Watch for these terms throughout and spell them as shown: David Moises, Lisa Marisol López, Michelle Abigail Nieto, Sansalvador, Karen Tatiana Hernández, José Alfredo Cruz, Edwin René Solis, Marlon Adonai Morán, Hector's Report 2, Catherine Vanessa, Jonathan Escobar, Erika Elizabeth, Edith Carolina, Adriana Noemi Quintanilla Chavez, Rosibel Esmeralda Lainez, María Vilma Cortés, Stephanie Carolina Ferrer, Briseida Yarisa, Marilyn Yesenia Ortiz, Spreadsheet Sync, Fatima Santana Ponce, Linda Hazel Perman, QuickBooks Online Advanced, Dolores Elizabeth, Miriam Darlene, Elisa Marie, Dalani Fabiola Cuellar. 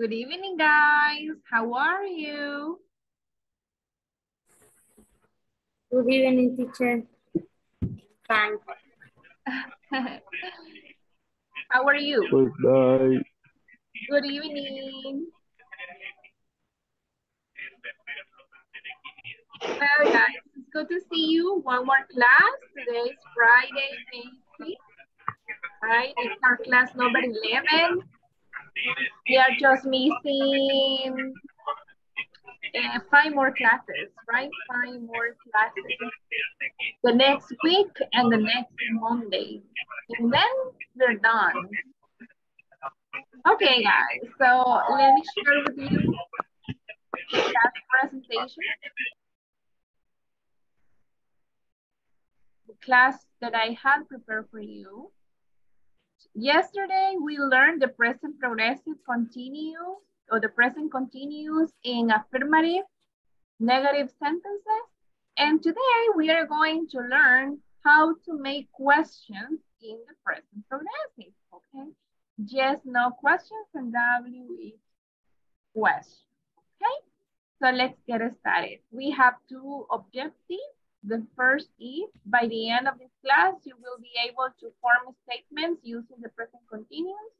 Good evening, guys. How are you? Good evening, teacher. Thanks. How are you? Good night. Good evening. Well, guys, it's good to see you. One more class. Today is Friday, May 5th. Right? It's our class number 11. We are just missing 5 more classes, right? 5 more classes. The next week and the next Monday. And then we're done. Okay, guys. So let me share with you that presentation. The class that I had prepared for you. Yesterday, we learned the present progressive continuous, or the present continuous in affirmative, negative sentences. And today, we are going to learn how to make questions in the present progressive, okay? Yes, no questions, and WH question, okay? So let's get started. We have 2 objectives. The first is, by the end of this class, you will be able to form statements using the present continuous.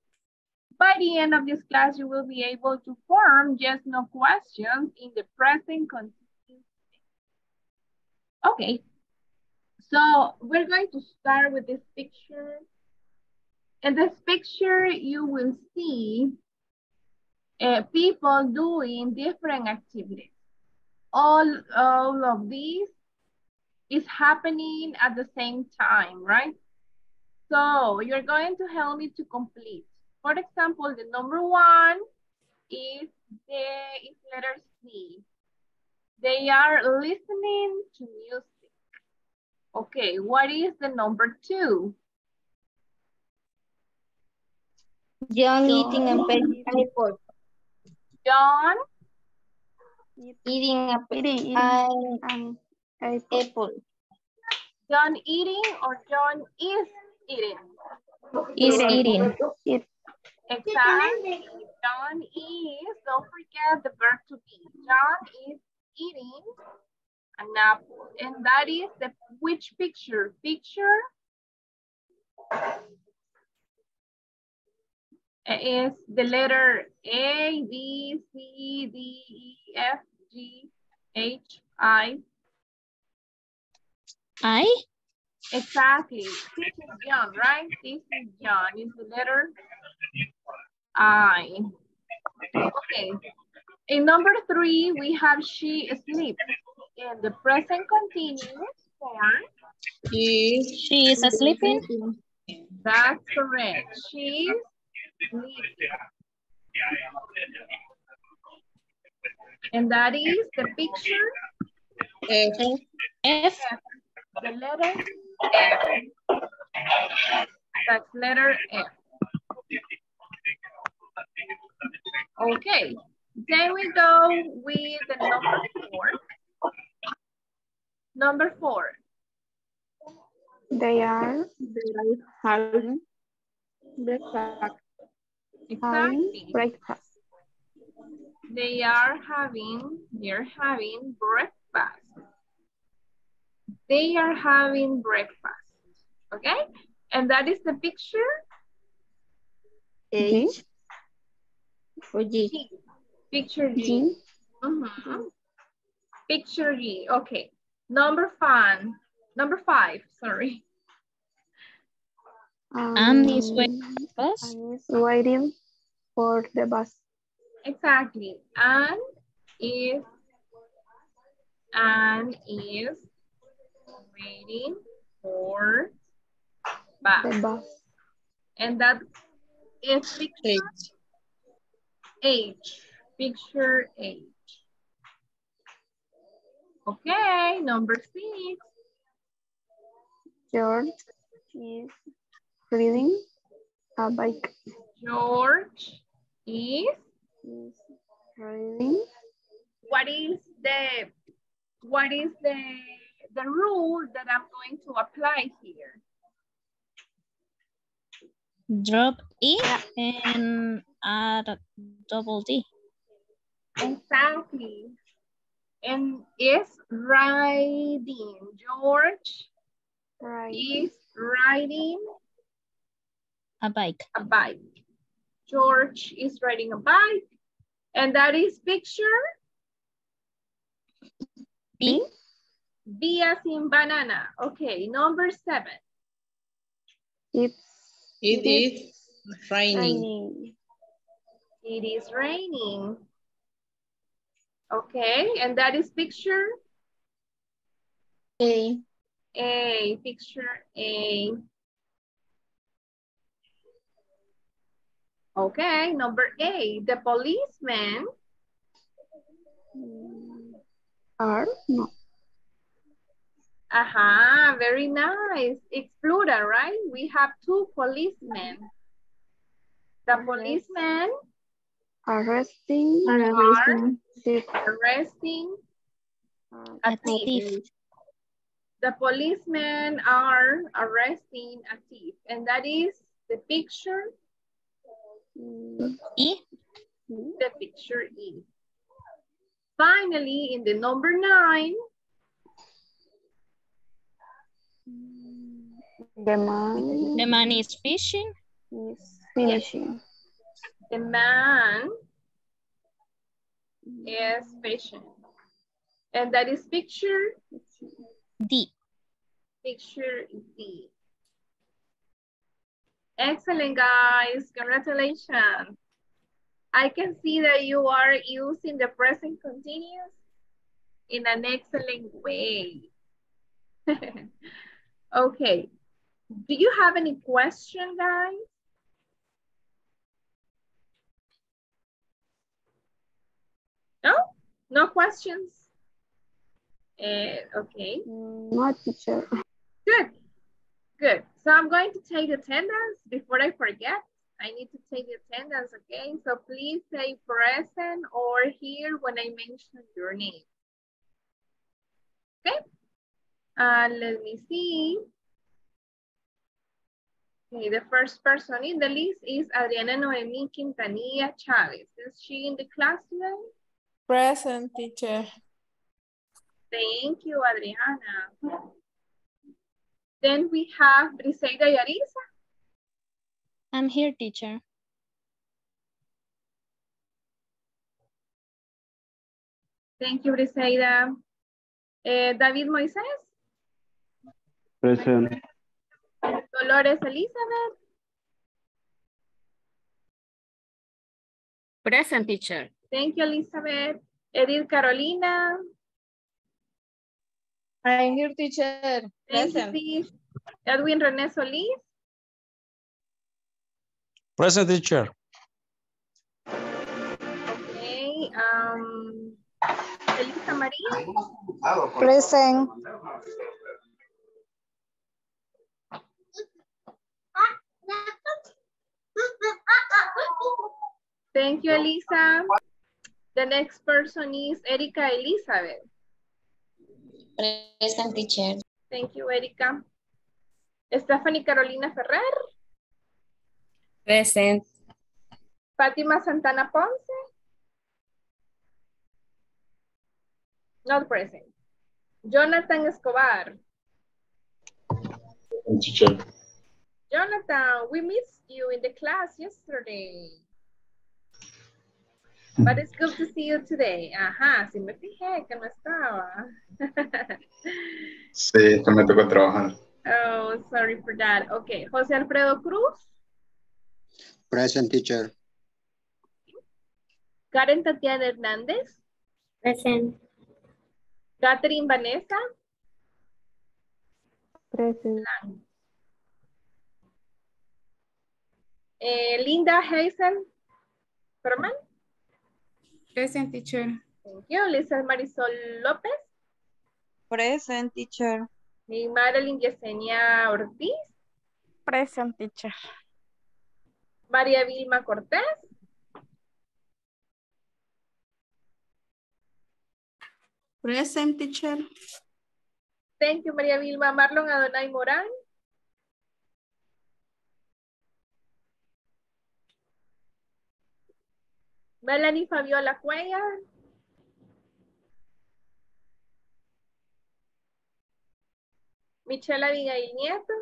By the end of this class, you will be able to form yes, no questions in the present continuous. Okay, so we're going to start with this picture. In this picture, you will see people doing different activities. All of these is happening at the same time, right? So you're going to help me to complete. For example, the number 1 is letter C. They are listening to music. Okay, what is the number 2? John eating a pineapple. John? Eating a pineapple. Apple. John eating or John is eating? Is eating. Exactly. John is, don't forget the verb to be. John is eating an apple. And that is the which picture? Picture is the letter A, B, C, D, E, F, G, H, I. I? Exactly. This is John, right? This is John. It's the letter I. Okay. In number 3, we have she sleeps. In the present continuous form, she is sleeping. That's correct. She is sleeping. And that is the picture. F. The letter F. That's letter F. Okay, then we go with the number 4. Number 4. They are having breakfast. Exactly. Breakfast. They are having, they're having breakfast. They are having breakfast, okay? And that is the picture. H. For G. G. Picture G. G. Mm-hmm. Picture G, okay. Number five, sorry. Anne is waiting for the bus. Exactly, Anne is waiting for the bus. And that is picture H. Picture H. Okay, number 6. George is riding a bike. George is riding. What is the rule that I'm going to apply here? Drop E and add double D. Exactly. And is riding. George is riding a bike. A bike. George is riding a bike. And that is picture? B. B as in banana. Okay, number 7. It is raining. It is raining. Okay, and that is picture? A. A, picture A. Okay, number 8, the policeman. Are? No. Aha, very nice. It's plural, right? We have 2 policemen. The policemen arresting a thief. The policemen are arresting a thief. And that is the picture E. The picture E. Finally, in the number 9, the man is fishing. The man is fishing. And that is picture D. Picture D. Excellent, guys. Congratulations. I can see that you are using the present continuous in an excellent way. Okay. Do you have any question, guys? No? No questions? Okay. Not teacher. Good. Good. So I'm going to take attendance before I forget. I need to take attendance, okay? So please say present or here when I mention your name. Okay? Let me see. Okay, the first person in the list is Adriana Noemi Quintanilla Chavez. Is she in the class today? Present, teacher. Thank you, Adriana. Then we have Briseida Yarisa. I'm here, teacher. Thank you, Briseida. David Moises. Present. Dolores Elizabeth. Present, teacher. Thank you, Elizabeth. Edith Carolina. I'm here, teacher. Present. Edwin René Solis. Present, teacher. Okay. Elisa Marie. Present. Thank you, Elisa. The next person is Erika Elizabeth. Present, teacher. Thank you, Erika. Stephanie Carolina Ferrer. Present. Fatima Santana Ponce. Not present. Jonathan Escobar. Teacher. Jonathan, we missed you in the class yesterday. But it's good to see you today. Ajá, si me fijé que no estaba. Sí, me tocó trabajar. Oh, sorry for that. Okay, José Alfredo Cruz. Present, teacher. Karen Tatiana Hernández. Present. Catherine Vanessa. Present. Linda Hazel Perman. Present, teacher. Thank you. Lisa Marisol López. Present, teacher. Marilyn Yesenia Ortiz. Present, teacher. María Vilma Cortés. Present, teacher. Thank you, María Vilma. Marlon Adonai Morán. Dalani Fabiola Cuellar. Michelle Abigail Nieto.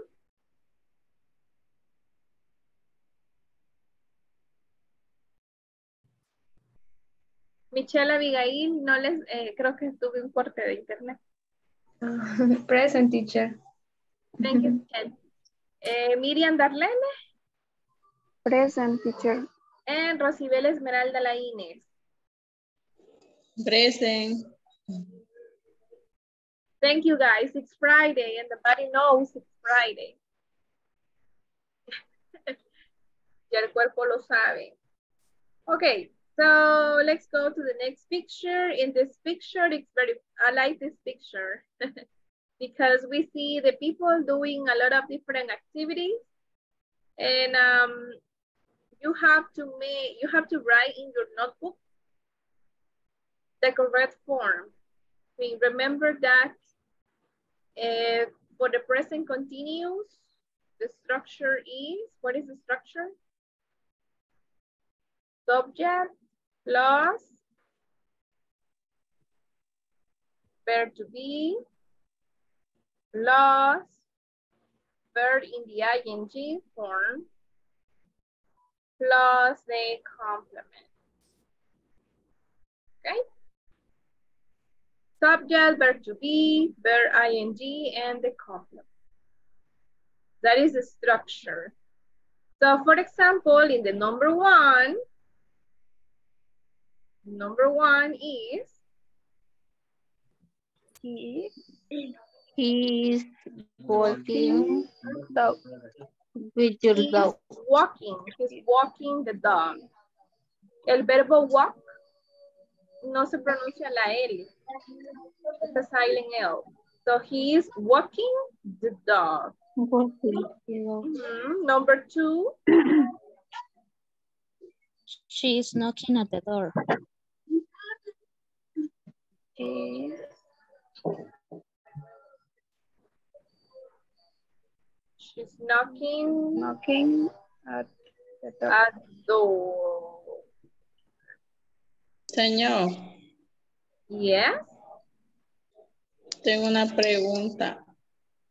Michelle Abigail, no les, creo que tuve un corte de internet. Present, teacher. Thank you, Michelle. Miriam Darlene. Present, teacher. And Rosibel Esmeralda Lainez. Present. Thank you, guys. It's Friday and the body knows it's Friday. Ya el cuerpo lo sabe. Okay. So let's go to the next picture. In this picture, it's very, I like this picture because we see the people doing a lot of different activities, and you have to write in your notebook the correct form. I mean, remember that for the present continuous, the structure is, what is the structure? Subject plus verb to be, plus verb in the ing form, plus the complement. Okay? Subject, verb to be, verb ing, and the complement. That is the structure. So, for example, in the number one is he is walking dog with your dog. He's walking the dog. El verbo walk no se pronuncia la L. It's a silent L. So he is walking the dog. Number two. She is knocking at the door. She's knocking at the door. Señor. Yes. Tengo una pregunta.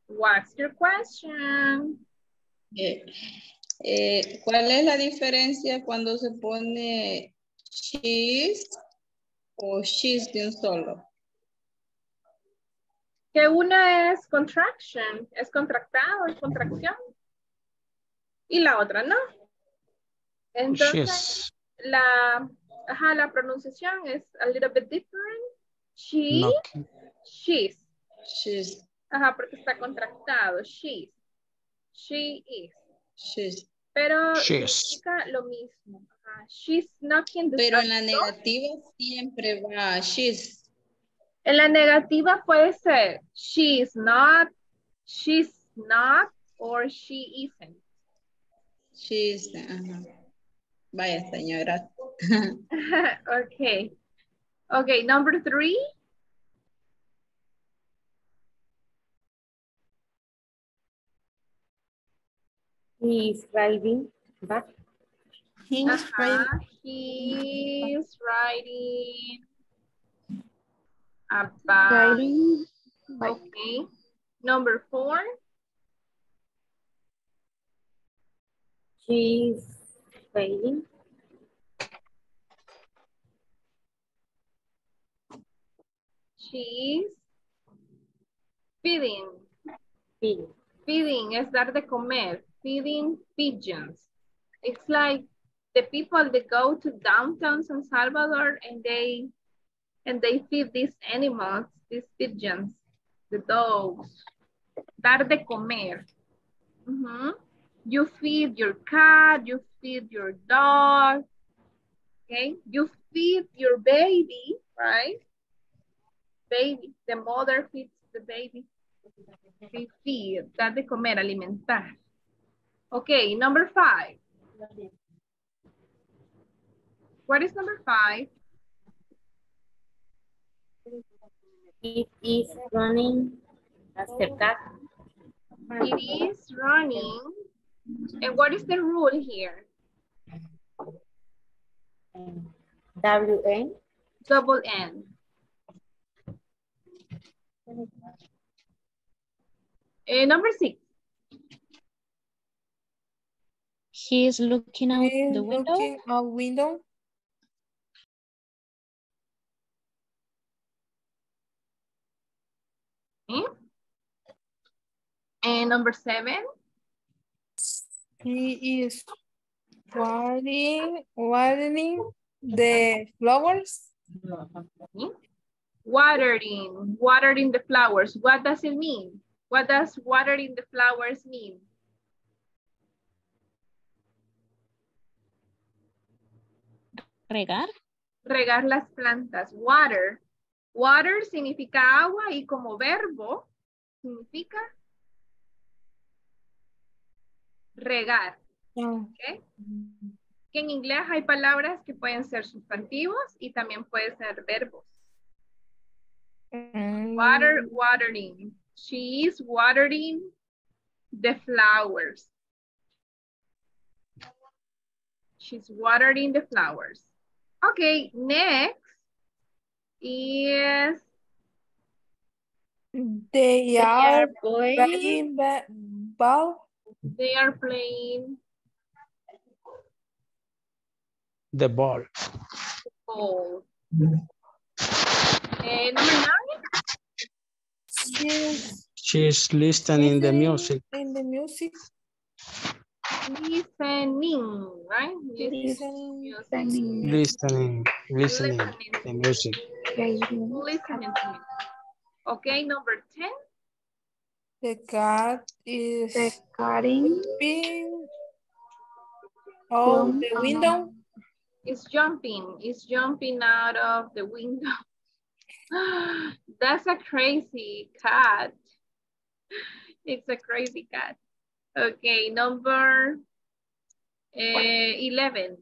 What's your question? ¿Cuál es la diferencia cuando se pone she's o she's de un solo? Que una es contraction, es contractado, es contracción. Y la otra no. Entonces, la pronunciación es a little bit different. She, no. She's. She's. Ajá, porque está contractado. She's. She is. She's. Pero significa lo mismo. She's knocking the door. Pero en la negativa siempre va she's. En la negativa puede ser she's not, or she isn't. She isn't. Uh-huh. Vaya señora. Okay. Okay, number three. He is riding back. Okay. Number four. She's riding. She's feeding. Feeding es dar de comer. Feeding pigeons. It's like the people that go to downtown San Salvador and they feed these animals, these pigeons, the dogs. Dar de comer. Mm-hmm. You feed your cat, you feed your dog, okay? You feed your baby, right? Baby, the mother feeds the baby. They feed, dar de comer, alimentar. Okay, number five. What is number five? It is running after that. It is running. And what is the rule here? W-N? Double N. Number 6. He's looking out the window. Looking out window. Okay. And number 7. He is watering the flowers. Okay. Watering the flowers. What does it mean? What does watering the flowers mean? Regar. Regar las plantas. Water. Water significa agua y como verbo significa regar. Okay. Que en inglés hay palabras que pueden ser sustantivos y también pueden ser verbos. Water, watering. She is watering the flowers. She's watering the flowers. Okay, next is... They are playing ball. They are playing... the ball. The ball. And number 9? She's listening to the music. In the music. Listening, right? Listening to music. Listening to music. Okay, number 10. The cat is jumping out the window. It's jumping out of the window. That's a crazy cat. It's a crazy cat. Okay, number 11.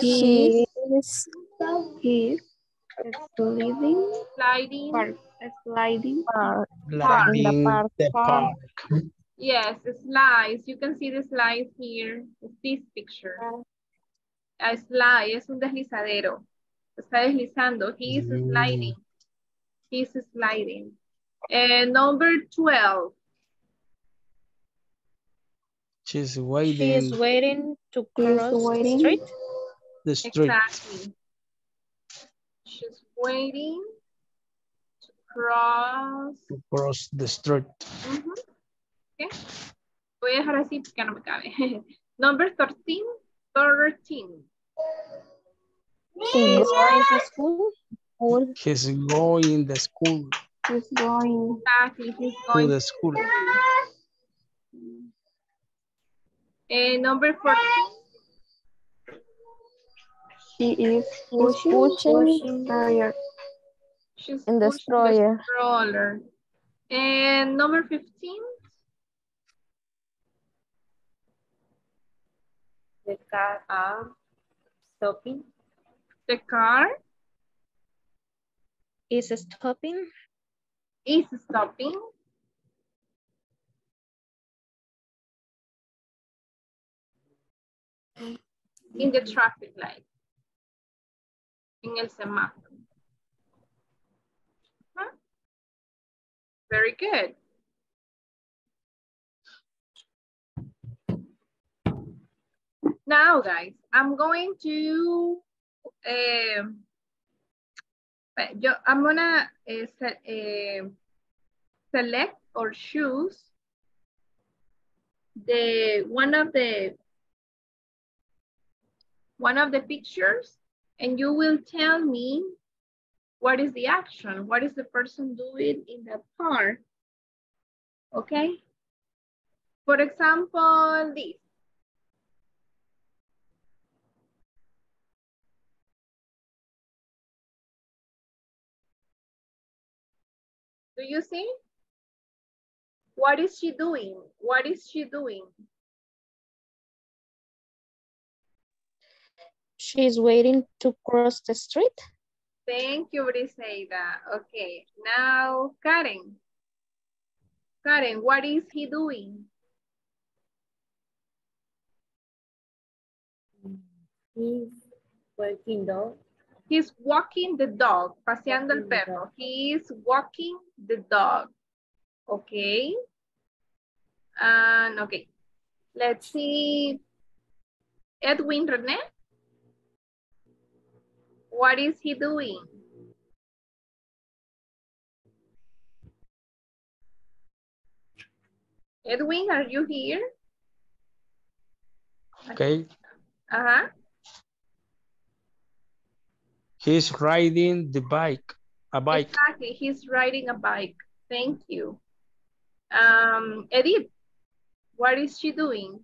He's sliding the park. Yes, slides. You can see the slides here. It's this picture. A slide es un deslizadero. Está deslizando. He is sliding. He is sliding. And number 12. She's waiting. She is waiting to cross the street. The street. Exactly. She's waiting to cross. To cross the street. Mm-hmm. Okay. Voy a dejar así porque no me cabe. Number 13. 13. He's going to school. Exactly, he's going to the school. And number 14. She is pushing the stroller. And number 15. The car are stopping. The car is stopping. Is stopping. In the traffic light. In el semáforo. Huh? Very good. Now, guys, I'm going to select or choose the one of the pictures, and you will tell me what is the action, what is the person doing in that part. Okay. For example, this. Do you see? What is she doing? What is she doing? She's waiting to cross the street. Thank you, Briseida. Okay, now Karen. Karen, what is he doing? He's Working dog. He's walking the dog. Paseando el perro. He is walking the dog. Okay. And okay. Let's see. Edwin René. What is he doing? Edwin, are you here? Okay. Uh-huh. He's riding the bike, a bike. Exactly, he's riding a bike. Thank you. Edith, what is she doing?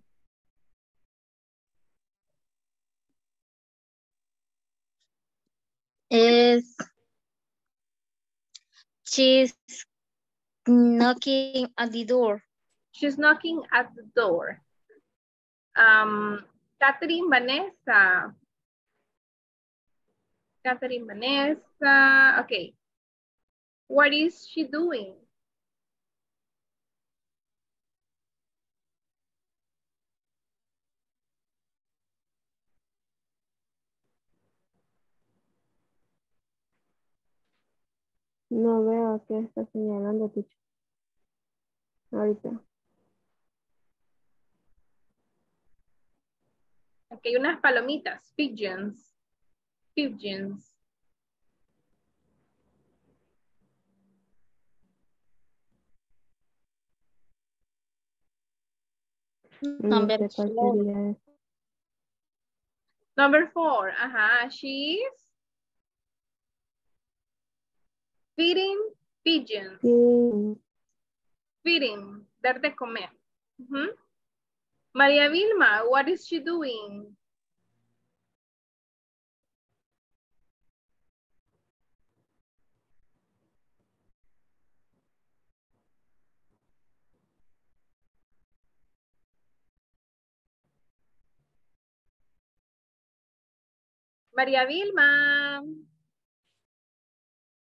She's knocking at the door. She's knocking at the door. Catherine Vanessa. Catherine Vanessa. Okay. What is she doing? No veo que está señalando, teacher. Ahorita. Aquí hay unas palomitas, pigeons. Pigeons. Number 4. Number 4. Ajá, she's feeding pigeons. Mm. Feeding, dar de comer. Uh-huh. María Vilma, what is she doing? María Vilma,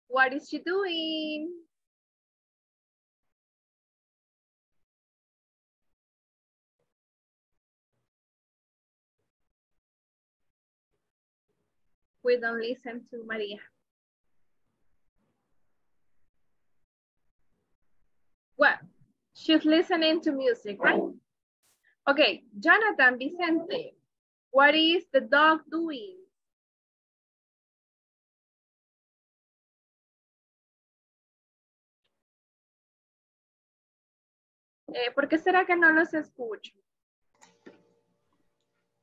what is she doing? We don't listen to María. Well, she's listening to music, right? Okay, Jonathan Vicente, what is the dog doing? ¿Por qué será que no los escucho?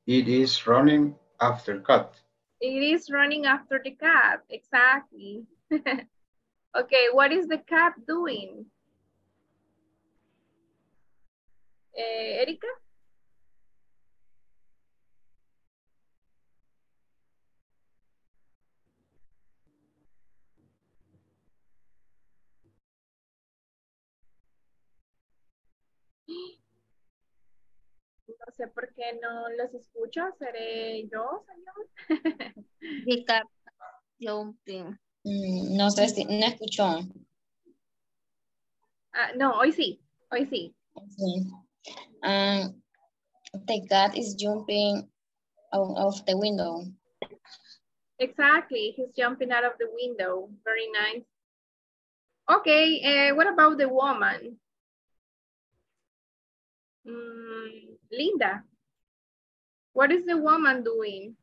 It is running after cat. It is running after the cat, exactly. Okay, what is the cat doing? Erika? No sé por qué no los escucho. ¿Seré yo, señor? No sé si no escuchó. No, hoy sí. Hoy sí. The cat is jumping out of the window. Exactly. He's jumping out of the window. Very nice. Okay. What about the woman? Linda, what is the woman doing?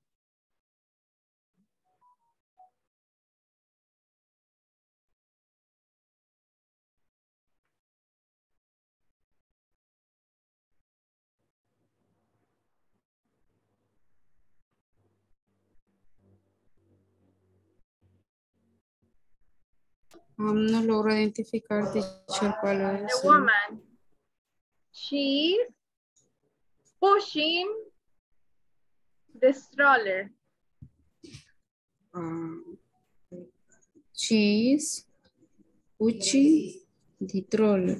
No logro identificar, teacher, cuál es. The woman, she's pushing the stroller. She's pushing the stroller.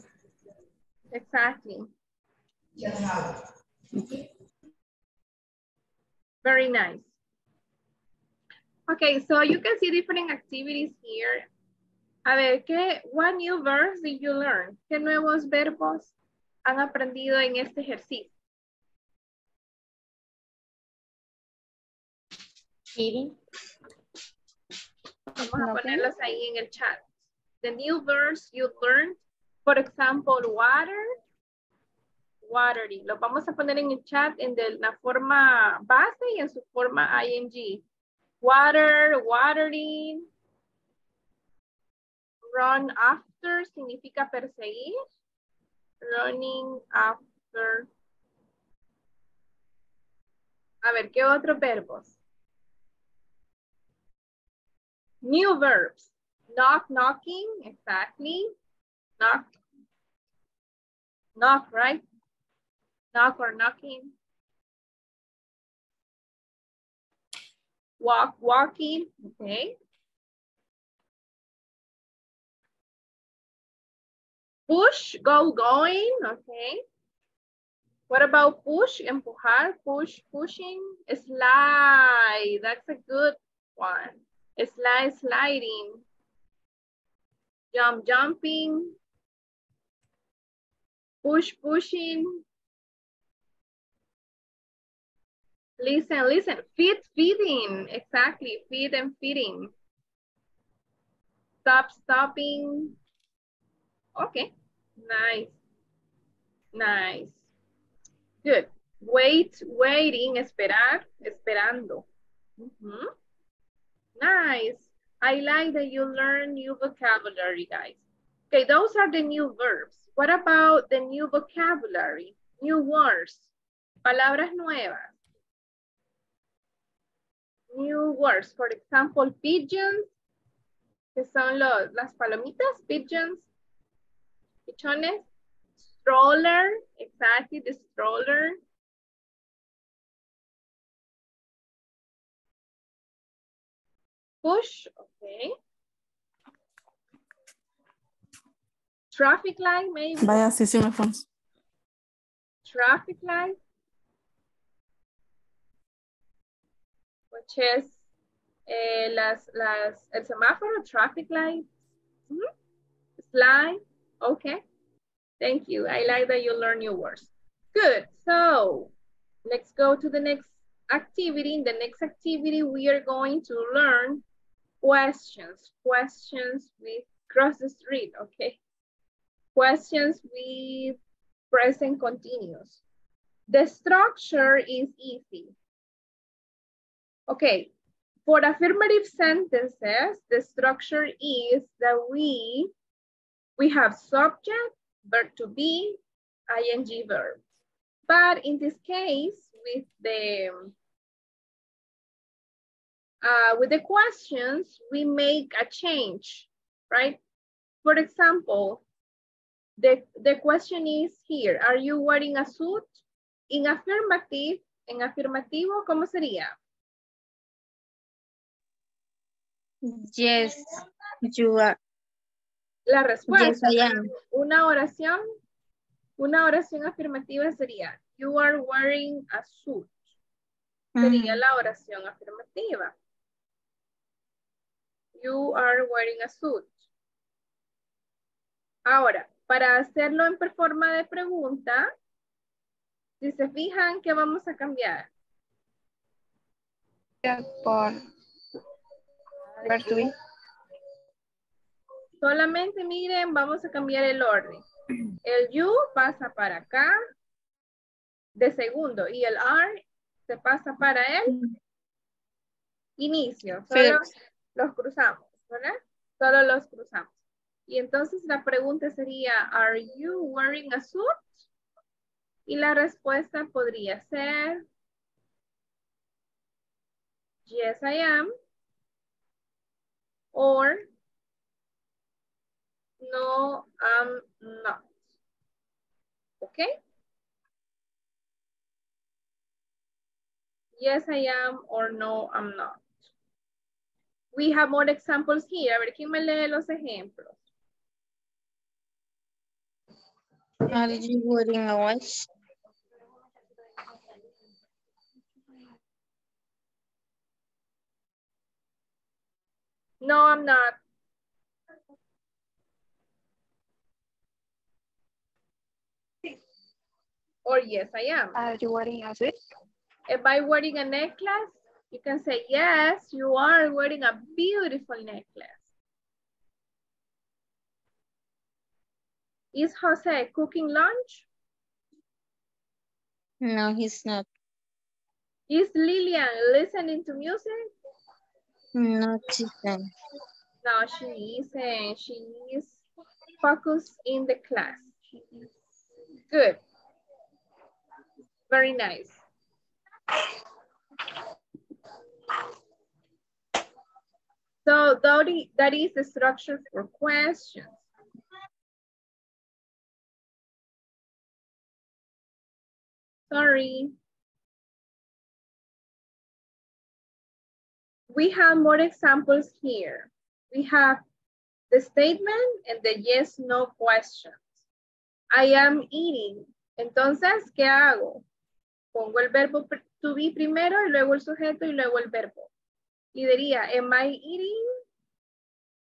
Exactly. Yeah. Okay. Very nice. Okay, so you can see different activities here. A ver, what new verbs did you learn? ¿Qué nuevos verbos han aprendido en este ejercicio? Kidding. Vamos a ponerlos ahí en el chat. The new verbs you learned, for example, water, watering. Los vamos a poner en el chat en la forma base y en su forma ing. Water, watering. Run after significa perseguir. Running after. A ver, ¿qué otros verbos? New verbs. Knock, knocking, exactly. Knock. Knock, right? Knock or knocking. Walk, walking, okay. Push, go, going, okay. What about push, empujar, push, pushing, slide, that's a good one. Slide, sliding, jump, jumping, push, pushing, listen, listen, feed, feeding, exactly, feed and feeding, stop, stopping, okay, nice, nice. Good. Wait, waiting, esperar, esperando. Mm-hmm. Nice. I like that you learn new vocabulary, guys. Okay, those are the new verbs. What about the new vocabulary? New words. Palabras nuevas. New words. For example, pigeons, que son las palomitas, pigeons, pichones. Stroller, exactly, the stroller. Push, okay. Traffic light, maybe. Vaya, sí, sí me fue. Traffic light. Which is el semáforo, traffic light. Mm-hmm. Slide, okay. Thank you. I like that you learn new words. Good. So let's go to the next activity. In the next activity, we are going to learn questions. Questions with cross the street, okay? Questions with present continuous. The structure is easy. Okay. For affirmative sentences, the structure is that we have subject, verb to be, ing verb. But in this case, with the questions, we make a change, right? For example, the question is here, are you wearing a suit? In affirmative, en afirmativo, ¿cómo sería? Yes, you are. La respuesta, yes, una oración afirmativa sería, you are wearing a suit. Sería la oración afirmativa. You are wearing a suit. Ahora, para hacerlo en forma de pregunta, si se fijan, ¿qué vamos a cambiar? Por Bertuí. Solamente miren, vamos a cambiar el orden. El you pasa para acá de segundo y el are se pasa para el inicio. Solo los cruzamos, ¿verdad? Solo los cruzamos. Y entonces la pregunta sería, ¿are you wearing a suit? Y la respuesta podría ser, yes, I am. Or, no, I'm not. Okay? Yes, I am, or no, I'm not. We have more examples here. A ver, ¿quién me lee los ejemplos? Are you wearing a watch? No, I'm not. Or yes, I am. Are you wearing a suit? Am I wearing a necklace? You can say, yes, you are wearing a beautiful necklace. Is Jose cooking lunch? No, he's not. Is Lillian listening to music? No, she isn't. No, she isn't. She is focused in the class. Good. Very nice. So that is the structure for questions. Sorry. We have more examples here. We have the statement and the yes, no questions. I am eating. Entonces, ¿qué hago? Pongo el verbo to be primero y luego el sujeto y luego el verbo. Y diría, am I eating?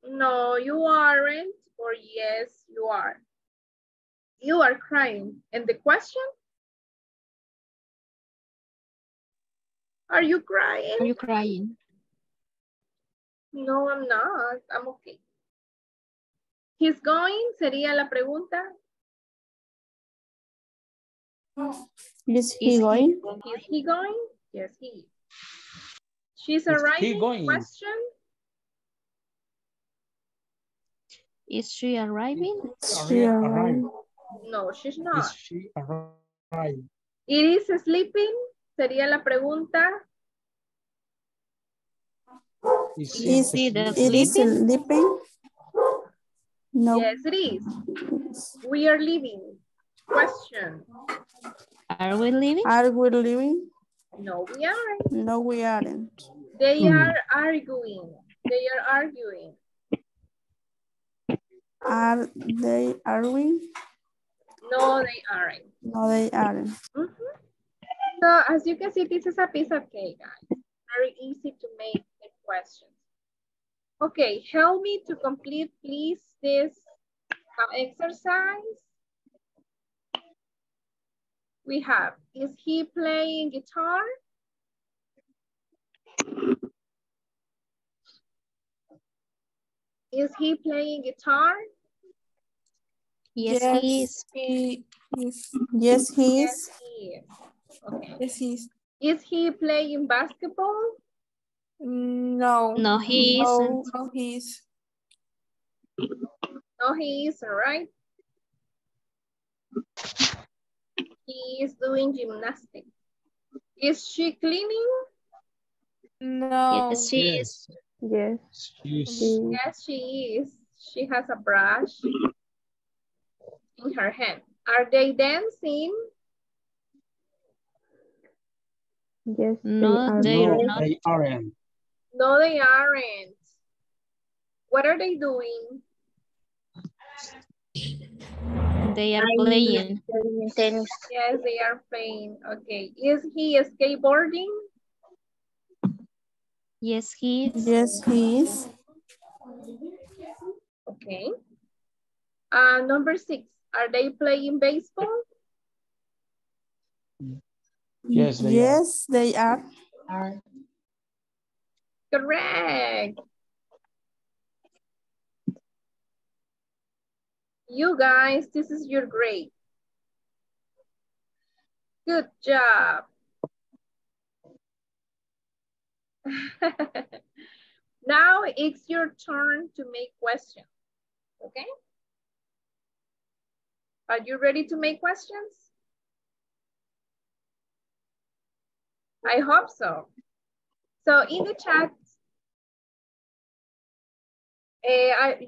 No, you aren't. Or yes, you are. You are crying. And the question? Are you crying? Are you crying? No, I'm not. I'm okay. He's going, sería la pregunta. Is he going? Is he going? Yes, he is. She's arriving, question. Is she arriving? No, she's not. Is she arriving? It is sleeping, sería la pregunta. Is it sleeping? No. Yes, it is. We are leaving. Question. Are we leaving? Are we leaving? No, we aren't. No, we aren't. They are arguing. They are arguing. Are they arguing? No, they aren't. No, they aren't. Mm-hmm. So, as you can see, this is a piece of cake, guys. Very easy to make the questions. Okay, help me to complete, please, this exercise. We have, is he playing guitar? Is he playing guitar? Yes, yes he is. Yes, he is. Okay. Yes, he is. Is he playing basketball? No. No, he isn't. No, he is. No, he is, right? He is doing gymnastics. Is she cleaning? No. Yes, she is. Yes. Yes, she is. She has a brush in her hand. Are they dancing? Yes, no, they aren't. No, they aren't. What are they doing? They are playing. Tennis. Yes, they are playing. Okay. Is he skateboarding? Yes, he is. Yes, he is. Okay. Number 6. Are they playing baseball? Yes, they are. Correct. You guys, this is your grade. Good job. Now it's your turn to make questions, okay? Are you ready to make questions? I hope so. So in the chat,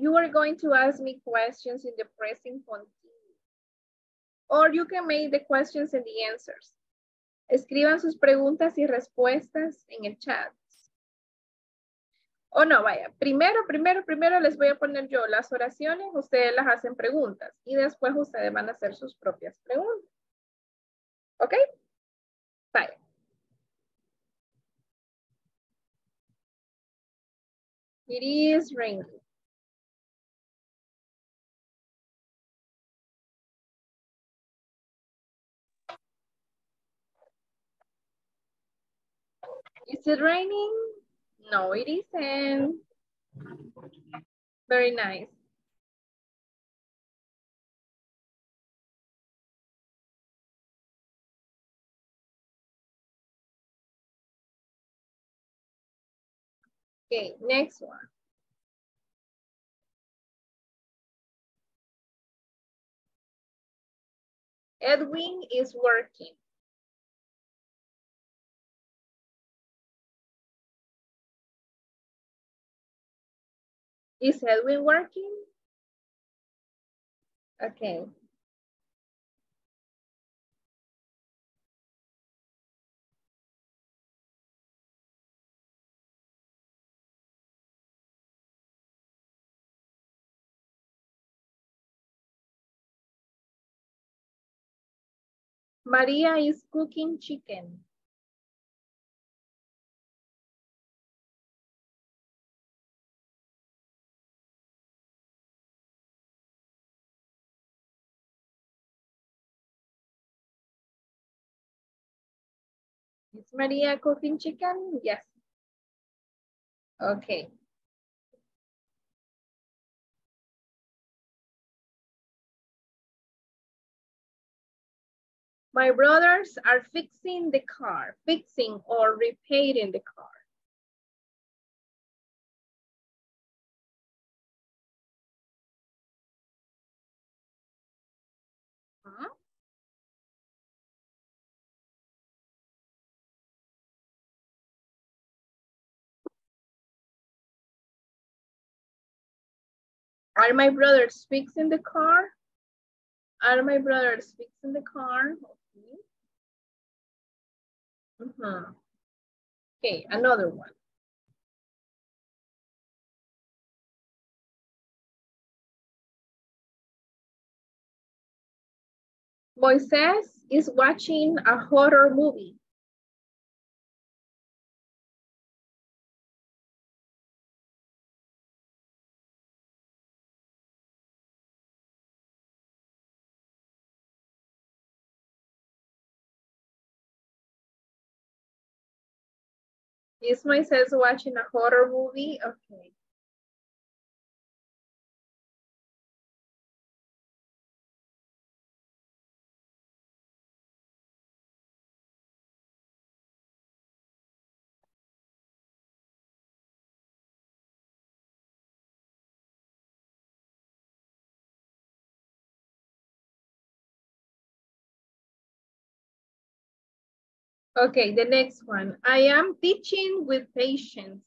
you are going to ask me questions in the present continuous. Or you can make the questions and the answers. Escriban sus preguntas y respuestas en el chat. O no, vaya. Primero les voy a poner yo las oraciones, ustedes las hacen preguntas y después ustedes van a hacer sus propias preguntas. ¿Ok? Bye. It is raining. Is it raining? No, it isn't. Very nice. Okay, next one. Edwin is working. Is Edwin working? Okay. Maria is cooking chicken. Is Maria cooking chicken? Yes. Okay. My brothers are fixing the car, fixing or repairing the car. Huh? Are my brothers fixing the car? Are my brothers fixing the car? Mm-hmm. Okay, another one. Moises is watching a horror movie. Is Moises watching a horror movie? Okay. Okay, the next one. I am teaching with patience.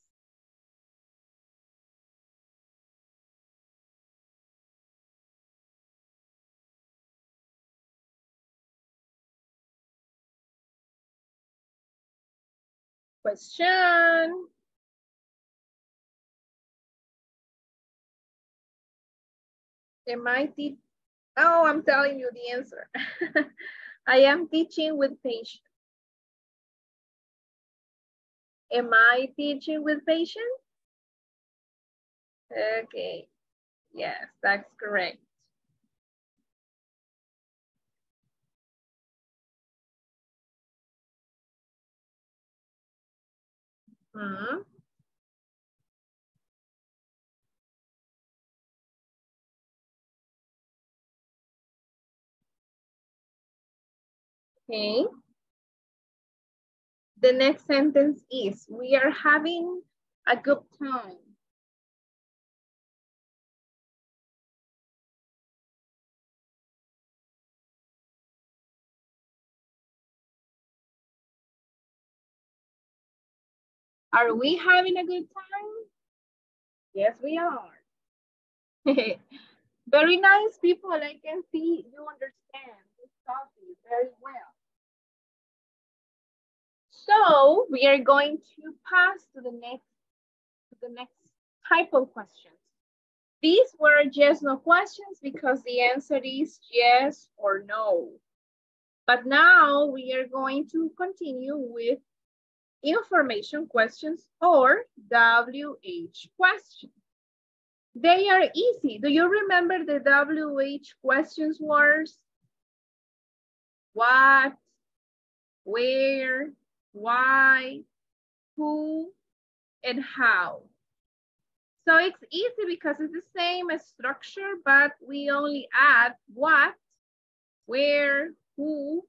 Question. Am I teaching? Oh, I'm telling you the answer. I am teaching with patience. Am I teaching with patience? Okay, yes, that's correct. Mm-hmm. Okay. The next sentence is, we are having a good time. Are we having a good time? Yes, we are. Very nice people. I can see you understand this topic very well. So we are going to pass to the next type of questions. These were yes, no questions because the answer is yes or no. But now we are going to continue with information questions or WH questions. They are easy. Do you remember the WH questions words? What? Where? Why, who, and how. So it's easy because it's the same structure, but we only add what, where, who,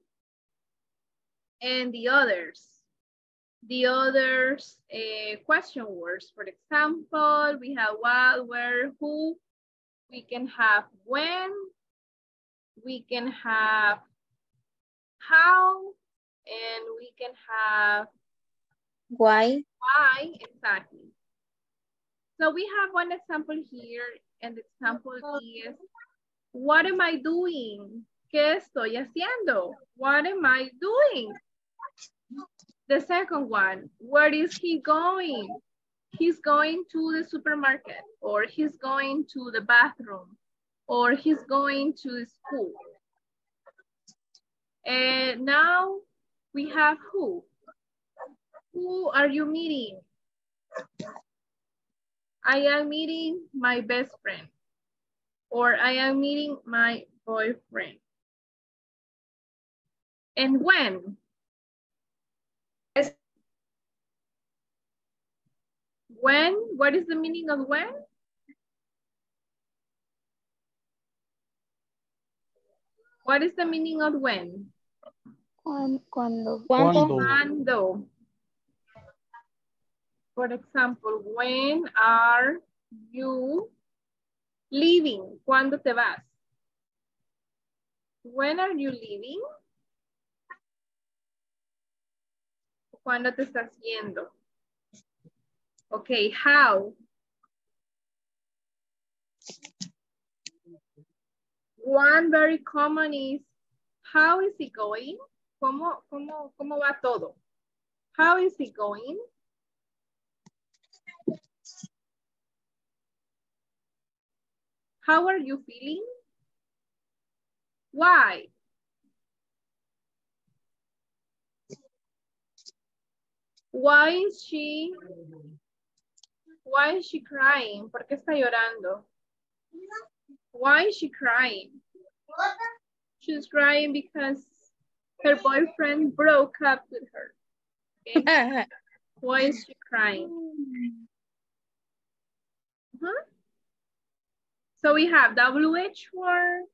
and the others. The others question words. For example, we have what, where, who. We can have when. We can have how. And we can have why. Why, exactly. So we have one example here. And the example is, what am I doing? ¿Qué estoy haciendo? What am I doing? The second one, where is he going? He's going to the supermarket, or he's going to the bathroom, or he's going to school. And now we have who. Who are you meeting? I am meeting my best friend, or I am meeting my boyfriend. And when? When? What is the meaning of when? What is the meaning of when? Cuando. Cuando. For example, when are you leaving? Cuando te vas? When are you leaving? Cuando te estás yendo? Okay, how? One very common is, how is it going? ¿Cómo va todo? How is it going? How are you feeling? Why? Why is she crying? ¿Por qué está llorando? Why is she crying? She's crying because her boyfriend broke up with her. Okay? Why is she crying? Huh? So we have WH word,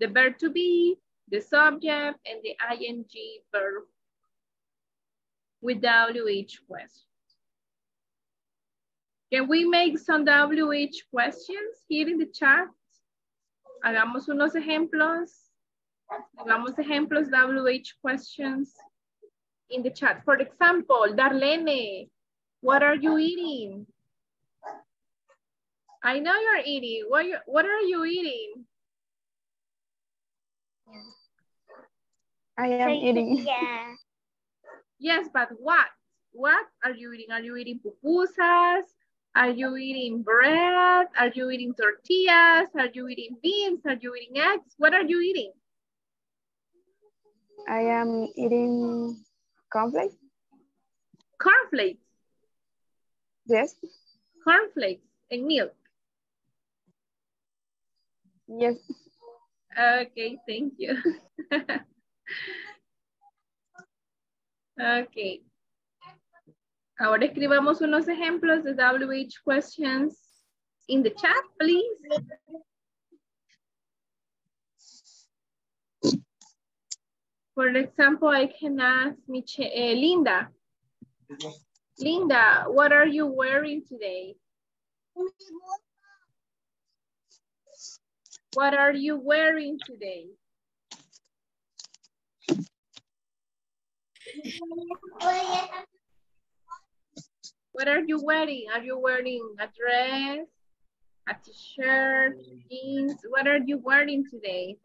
the verb to be, the subject, and the ing verb with WH questions. Can we make some WH questions here in the chat? Hagamos unos ejemplos. Hagamos ejemplos WH questions in the chat. For example, Darlene, what are you eating? I know you're eating. What are you eating? I am eating. Yeah. Yes, but what? What are you eating? Are you eating pupusas? Are you eating bread? Are you eating tortillas? Are you eating beans? Are you eating eggs? What are you eating? I am eating cornflakes. Cornflakes? Yes. Cornflakes and milk. Yes. Okay, thank you. Okay. Ahora escribamos unos ejemplos de WH questions in the chat, please. For example, I can ask Linda. Linda, what are you wearing today? What are you wearing today? What are you wearing? Are you wearing a dress, a t-shirt, jeans? What are you wearing today?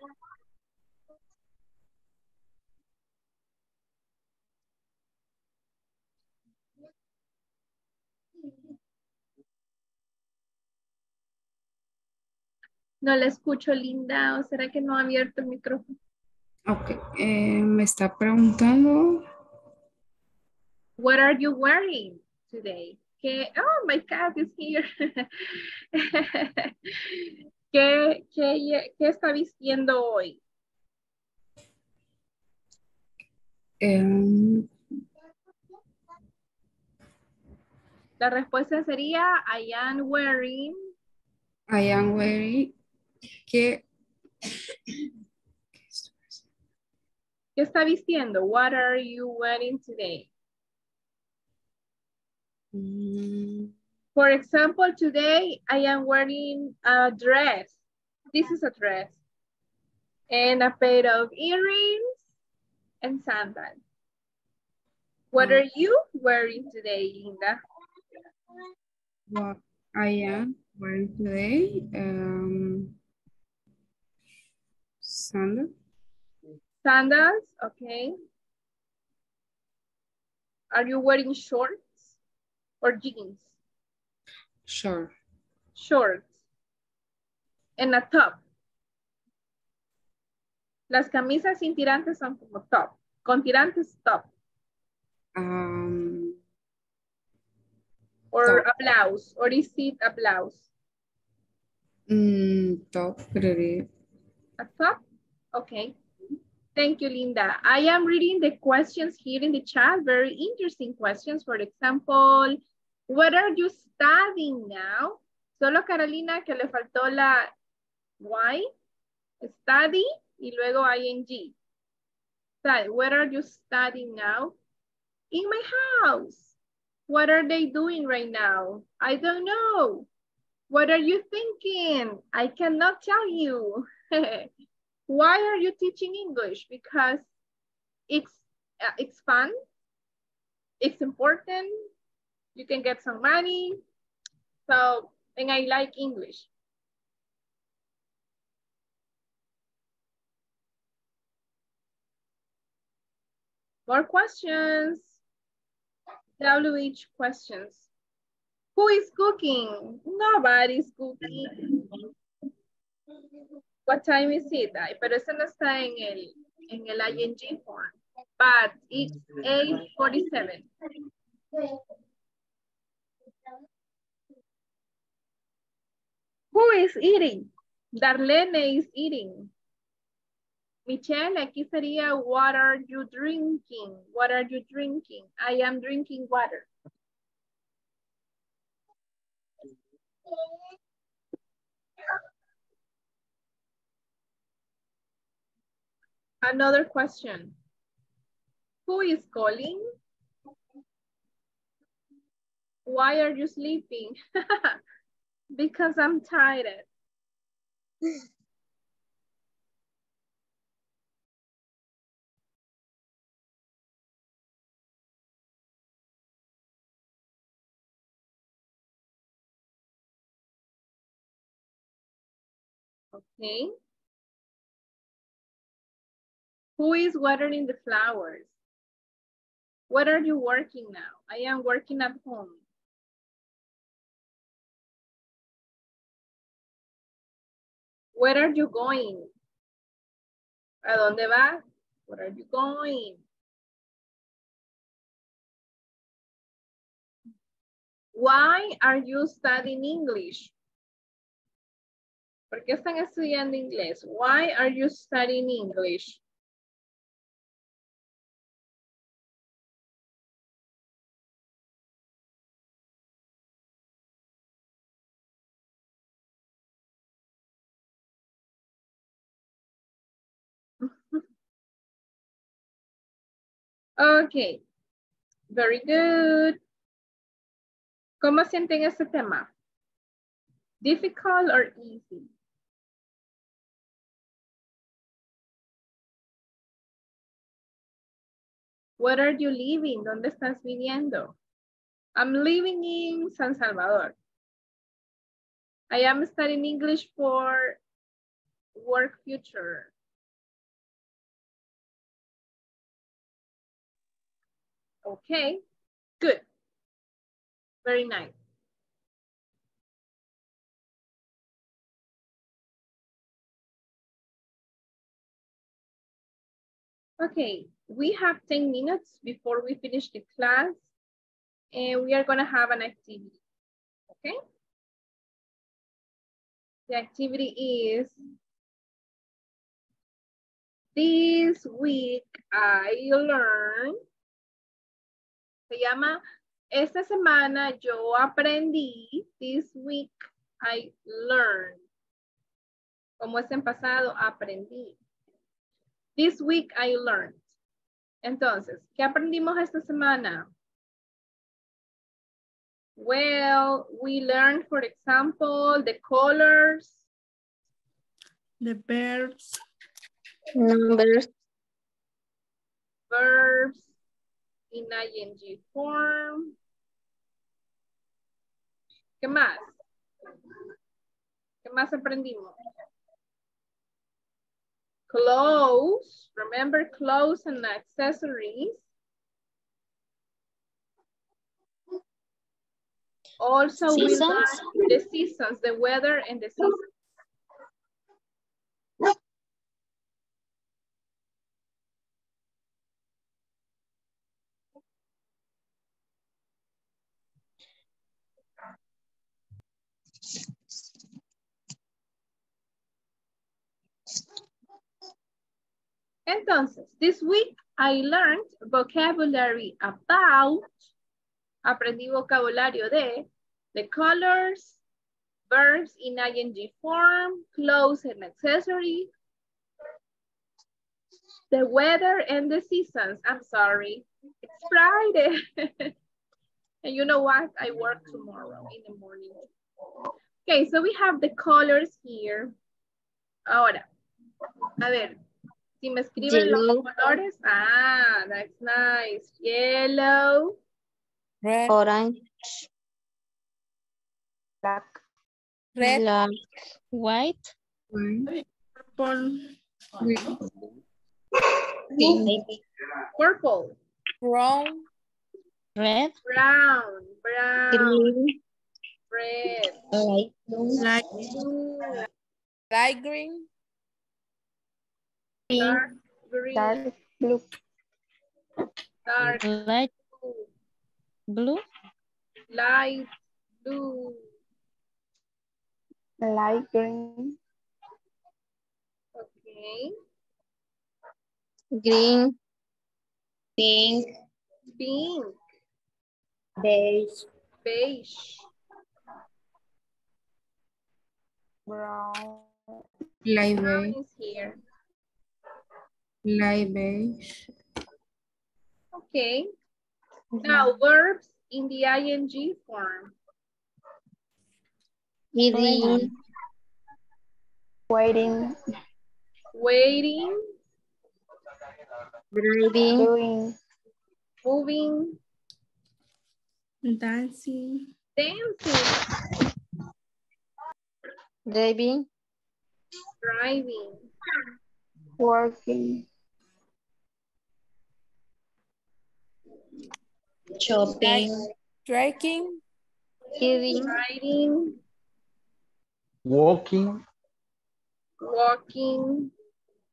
No la escucho, Linda. ¿O será que no ha abierto el micrófono? Ok, me está preguntando. What are you wearing today? ¿Qué? Oh, my cat is here. ¿Qué está vistiendo hoy? La respuesta sería I am wearing. ¿Qué está vistiendo? What are you wearing today? For example, today I am wearing a dress. This is a dress. And a pair of earrings and sandals. What are you wearing today, Linda? What I am wearing today? Sandals. Sandals, okay. Are you wearing shorts or jeans? Sure. Shorts. And a top. Las camisas sin tirantes son como top. Con tirantes, top. Or top. A blouse. Or is it a blouse? Top. A top? Okay. Thank you, Linda. I am reading the questions here in the chat. Very interesting questions. For example, what are you studying now? Solo Carolina que le faltó la why, study, y luego ing. Study. What are you studying now? In my house. What are they doing right now? I don't know. What are you thinking? I cannot tell you. Why are you teaching English? Because it's fun, it's important, you can get some money, so, and I like English. More questions, WH questions. Who is cooking? Nobody's cooking. What time is it? Pero eso no está en el ING form. But it's 8:47. Who is eating? Darlene is eating. Michelle, aquí sería, what are you drinking? What are you drinking? I am drinking water. Another question. Who is calling? Why are you sleeping? Because I'm tired. Okay. Who is watering the flowers? What are you working now? I am working at home. Where are you going? ¿A dónde va? Where are you going? Why are you studying English? ¿Por qué están estudiando inglés? Why are you studying English? Okay, very good. ¿Cómo sienten este tema? Difficult or easy? Where are you living? ¿Dónde estás viviendo? I'm living in San Salvador. I am studying English for work future. Okay, good. Very nice. Okay, we have 10 minutes before we finish the class and we are going to have an activity, okay? The activity is, this week I learned. Se llama Esta semana yo aprendí, this week I learned. Como es en pasado, aprendí. This week I learned. Entonces, ¿qué aprendimos esta semana? Well, we learned, for example, the colors. The verbs. Numbers. Verbs in ing form. ¿Qué más? ¿Qué más aprendimos? Clothes. Remember clothes and accessories. Also, seasons. We learned the seasons, the weather and the seasons. Entonces, this week I learned vocabulary about, aprendí vocabulario de, the colors, verbs in ing form, clothes and accessories, the weather and the seasons. I'm sorry, it's Friday. And you know what? I work tomorrow in the morning. Okay, so we have the colors here. Ahora, a ver. Si me escriben los colores. Ah, that's nice. Yellow. Red. Orange. Black. Red. Black. White. Purple. Pink. Purple. Brown. Red. Brown. Brown. Green. Red. Light blue. Light blue. Light green. Dark green. Dark blue. Dark light blue. Blue. Light blue. Light green. Okay. Green. Pink. Pink. Beige. Beige. Brown. Light beige. Is here. Light beige. Okay. Now verbs in the ing form. Waiting. Waiting. Waiting. Driving. Doing. Moving. Dancing. Dancing. Driving. Driving. Working. Shopping. Striking. Riding. Walking. Walking.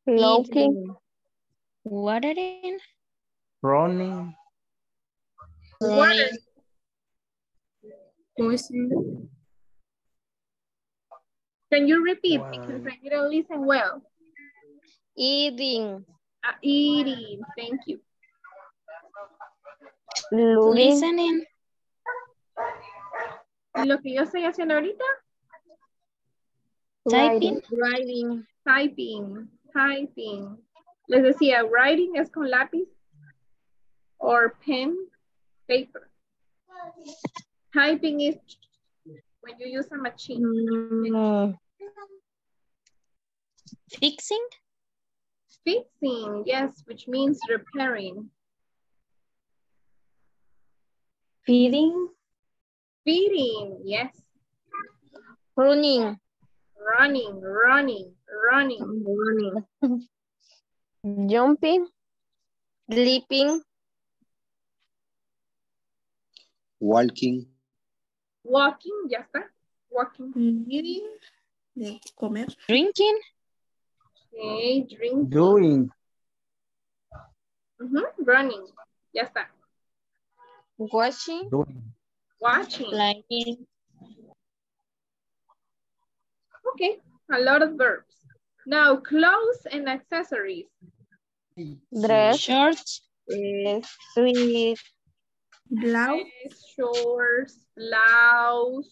Looking. Watering. Running. Watering. Can you repeat? Because I didn't listen well. Eating. Eating. Thank you. Listening. Lo que yo estoy haciendo ahorita. Typing. Writing. Typing. Typing. Les decía, writing es con lápiz. Or pen. Paper. Typing is when you use a machine. Fixing. Fixing, yes, which means repairing. Feeding. Feeding, yes. Running. Running, running, running, running. Jumping. Leaping. Walking. Walking, ya está. Walking. Eating. Comer. Drinking. Okay, drinking. Doing. Running. Ya está. Watching. Doing. Watching. Lighting. Okay, a lot of verbs. Now, clothes and accessories. Dress. Shorts. Sweet. blouse, shorts, blouse,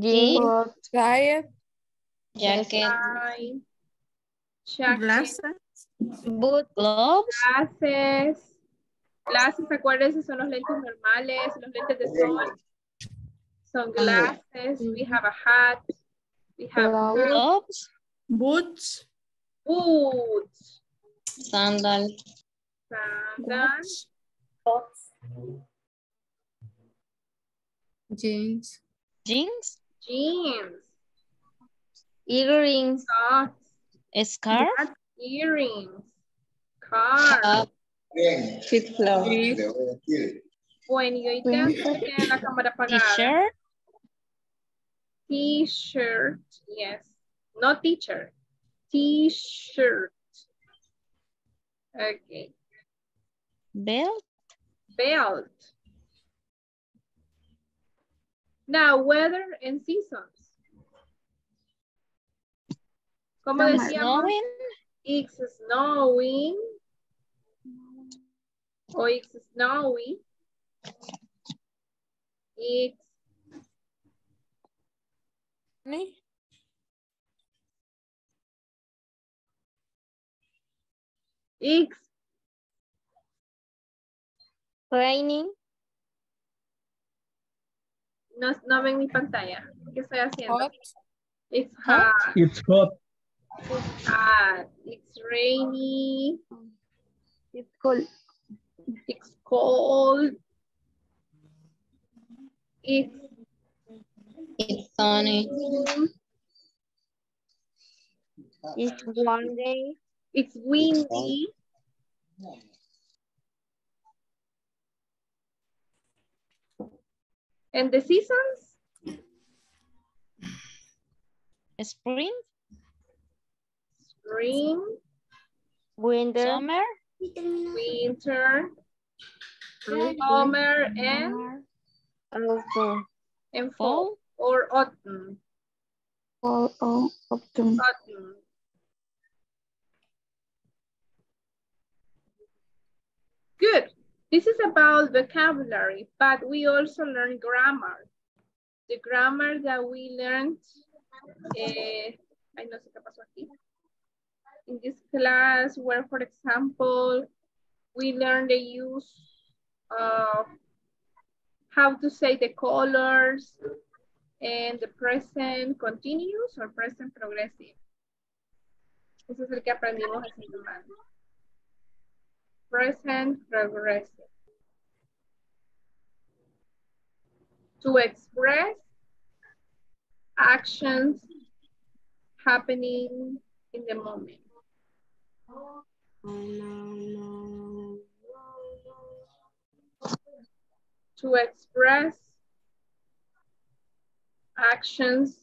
jeans, tie, jacket, glasses, boot, gloves, glasses. Glasses, acuérdense, son los lentes normales, los lentes de sol. Son glasses, we have a hat, we have gloves, boots, boots, sandals, sandals, socks, jeans, jeans, jeans, earrings, socks, scarf, earrings, car. Bien. Sí. Le voy a decir. Bueno, y ahorita tienen la cámara apagada. T-shirt. T-shirt, yes. No teacher. T-shirt. Okay. Belt. Belt. Now, weather and seasons. Como decíamos, snowing. It's snowing. Oh, it's snowy. It's me. It's raining. No, no ven mi pantalla. ¿Qué estoy haciendo? Hot. It's hot. It's hot. It's hot. It's rainy. It's cold. It's cold. It's sunny. It's one day. It's windy. And the seasons? Spring. Spring. Winter. Summer. Winter, summer, and fall or autumn. Fall or autumn. Autumn. Good. This is about vocabulary, but we also learn grammar. The grammar that we learned ay, no sé qué pasó aquí. In this class where, for example, we learn the use of how to say the colors and the present continuous or present progressive. Eso es el que aprendimos hace semana. Present progressive. To express actions happening in the moment. To express actions,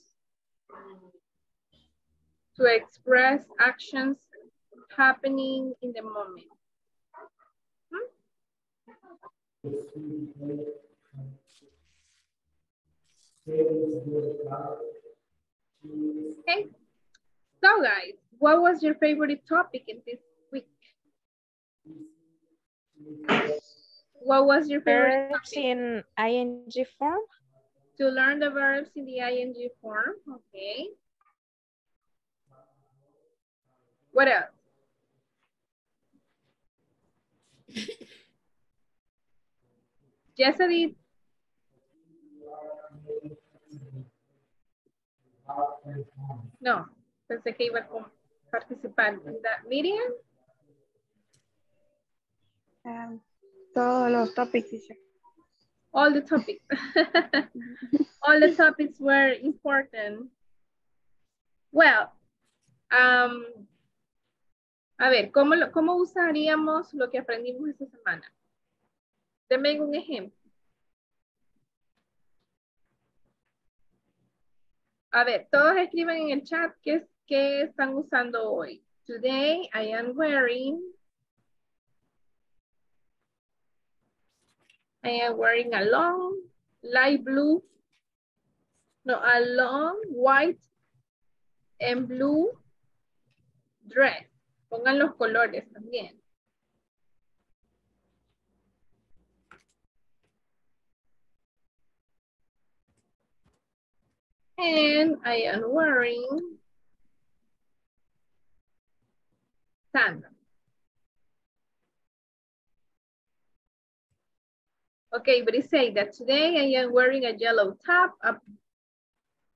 happening in the moment. Okay, so guys, what was your favorite topic in this week? What was your favorite verbs topic? In ing form? To learn the verbs in the ing form, okay. What else? Yes, Edith. No, pensé que iba con participante. Miriam? Todos los topics. All the topics. All the topics were important. Well, a ver, ¿cómo usaríamos lo que aprendimos esta semana? Deme un ejemplo. A ver, todos escriban en el chat qué están usando hoy. Today I am wearing. I am wearing a long, light blue. No, a long, white and blue dress. Pongan los colores también. And I am wearing tan. Okay, but it's saying that today I am wearing a yellow top, a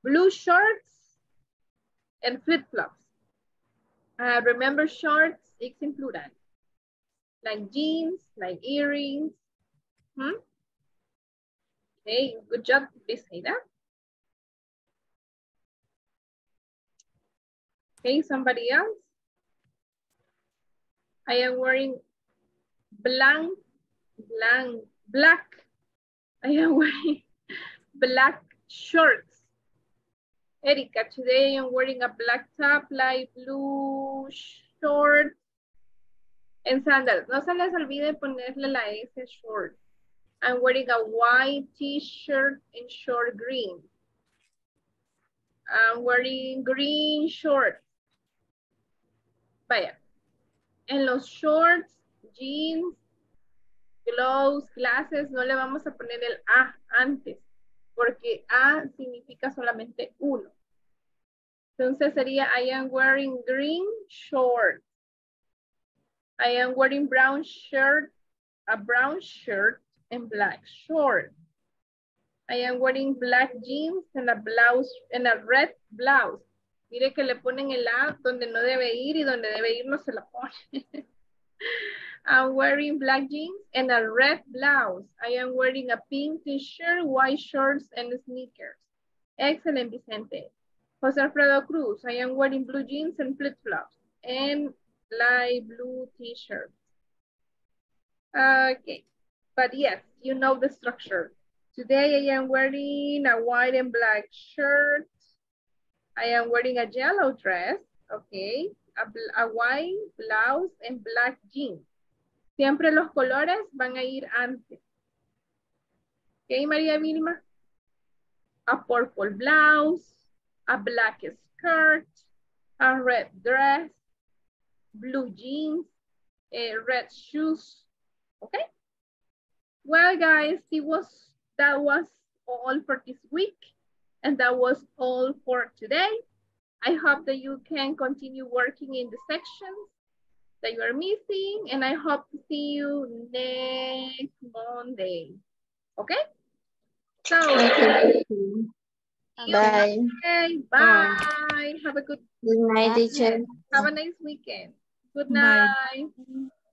blue shorts, and flip-flops. Remember shorts, it's in plural. Like jeans, like earrings. Hmm? Okay, good job, Briseida. Okay, somebody else. I am wearing black. I am wearing black shorts. Erika, today I am wearing a black top, light blue shorts, and sandals. No se les olvide ponerle la S short. I'm wearing a white t-shirt and short green. I'm wearing green shorts. Vaya. En los shorts, jeans, gloves, glasses, no le vamos a poner el A antes, porque A significa solamente uno. Entonces sería, I am wearing green shorts. I am wearing brown shirt, a brown shirt and black shorts. I am wearing black jeans and a blouse, and a red blouse. Mire que le ponen el A donde no debe ir y donde debe ir no se la ponen. I'm wearing black jeans and a red blouse. I am wearing a pink t-shirt, white shorts, and sneakers. Excellent, Vicente. José Alfredo Cruz, I am wearing blue jeans and flip-flops and light blue t-shirt. Okay, but yes, you know the structure. Today I am wearing a white and black shirt. I am wearing a yellow dress, okay, a white blouse and black jeans. Siempre los colores van a ir antes. Okay, María Vilma? A purple blouse, a black skirt, a red dress, blue jeans, red shoes, okay? Well, guys, that was all for this week, and that was all for today. I hope that you can continue working in the sections that you are missing, and I hope to see you next Monday, okay? So, bye. Okay, bye. Bye. Have a good night, teacher. Have a nice weekend. Good night. Bye.